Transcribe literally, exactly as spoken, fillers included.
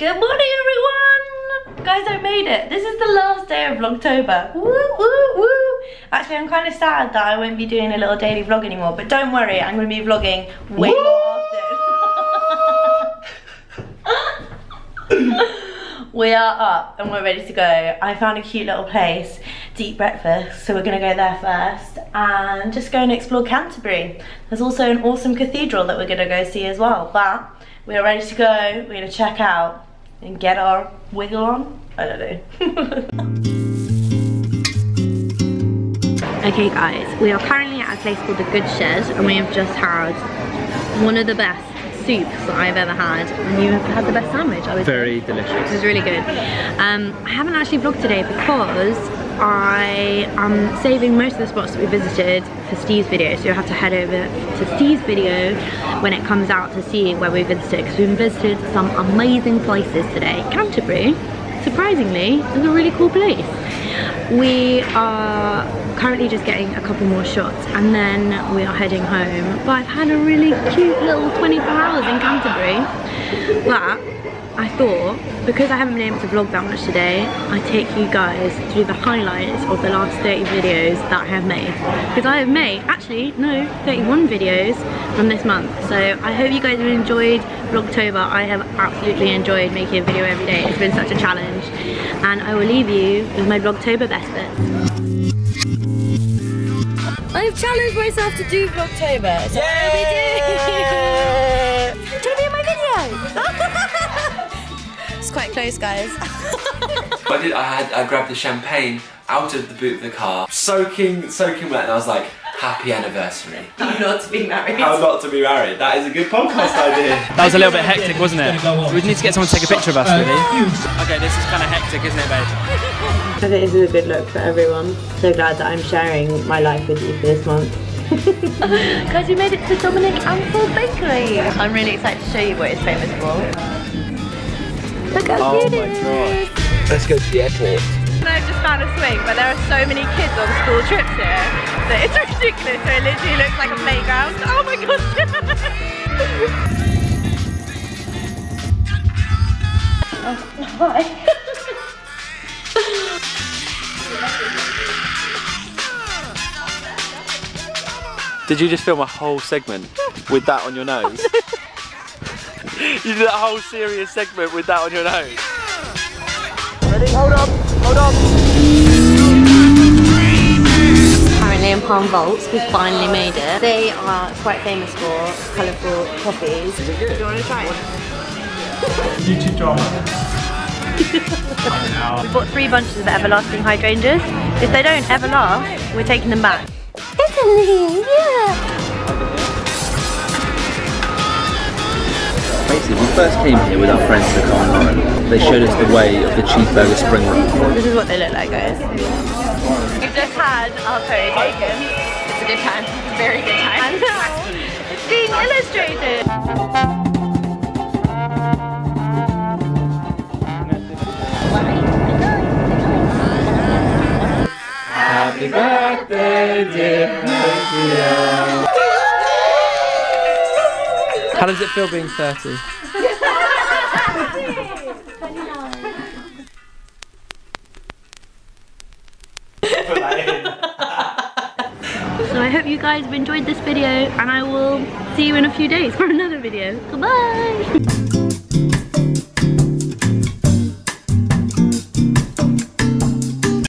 Good morning, everyone! Guys, I made it. This is the last day of Vlogtober. Woo, woo, woo! Actually, I'm kind of sad that I won't be doing a little daily vlog anymore, but don't worry, I'm going to be vlogging way woo! More often. We are up and we're ready to go. I found a cute little place to eat breakfast, so we're going to go there first and just go and explore Canterbury. There's also an awesome cathedral that we're going to go see as well, but we are ready to go. We're going to check out and get our wiggle on. I don't know. Okay guys, we are currently at a place called The Good Shed and we have just had one of the best soups that I've ever had, and you have had the best sandwich. I was very good. Delicious. It was really good. Um, I haven't actually vlogged today because I am saving most of the spots that we visited for Steve's video, so you'll have to head over to Steve's video when it comes out to see where we visited, because we've visited some amazing places today. Canterbury, surprisingly, is a really cool place. We are currently just getting a couple more shots and then we are heading home, but I've had a really cute little twenty-four hours in Canterbury. But I thought, because I haven't been able to vlog that much today, I'd take you guys through the highlights of the last thirty videos that I have made, because I have made, actually no, thirty-one videos from this month. So I hope you guys have enjoyed Vlogtober. I have absolutely enjoyed making a video every day. It's been such a challenge, and I will leave you with my Vlogtober best bits. I've challenged myself to do Vlogtober, so yeah. What are we doing? Try me in my video! It's quite close, guys. I did. I had. I grabbed the champagne out of the boot of the car, soaking, soaking wet, and I was like, "Happy anniversary! How not to be married? How not to be married? That is a good podcast idea." That was a little bit hectic, wasn't it? We need to get someone to take a picture of us, really. Okay, this is kind of hectic, isn't it, babe? I think this is a good look for everyone. So glad that I'm sharing my life with you for this month. Guys, we made it to Dominic and Paul Bakery. I'm really excited to show you what it's famous for. Look how cute it is! Let's go to the airport. I've just found a swing, but there are so many kids on school trips here that it's ridiculous. So it literally looks like a playground. Oh my god! Oh, hi. Did you just film a whole segment with that on your nose? You did a whole serious segment with that on your nose. Ready? Hold up, hold up. Currently in Palm Vaults, we've finally made it. They are quite famous for colourful coffees. Is it good? Do you want to try it? YouTube drama. We bought three bunches of everlasting hydrangeas. If they don't ever last, we're taking them back. Italy, yeah. Basically, we first came here with our friends to the car. They showed us the way of the cheeseburger spring roll. This is what they look like, guys. We've just had our photo taken. It's a good time. It's a very good time. And now it's being illustrated. Happy birthday, dear Matthew. How does it feel being thirty? So I hope you guys have enjoyed this video, and I will see you in a few days for another video. Goodbye!